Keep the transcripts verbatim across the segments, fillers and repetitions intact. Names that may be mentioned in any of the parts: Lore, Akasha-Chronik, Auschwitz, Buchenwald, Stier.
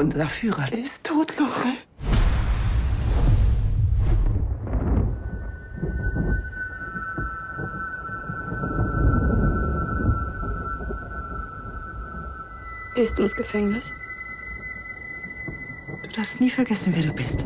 Unser Führer ist tot, Lore. Gehst du ins Gefängnis? Du darfst nie vergessen, wer du bist.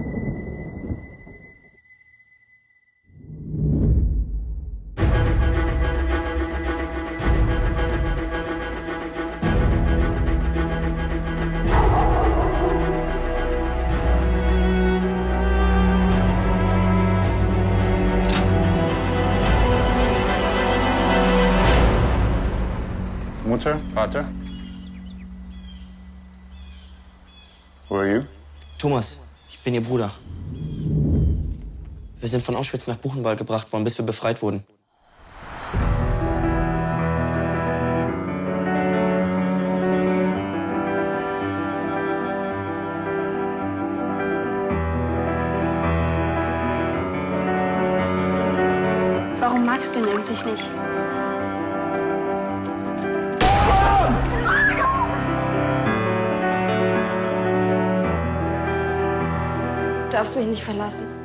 Mutter, Vater. Who are you? Thomas, ich bin ihr Bruder. Wir sind von Auschwitz nach Buchenwald gebracht worden, bis wir befreit wurden. Warum magst du ihn eigentlich nicht? Du darfst mich nicht verlassen.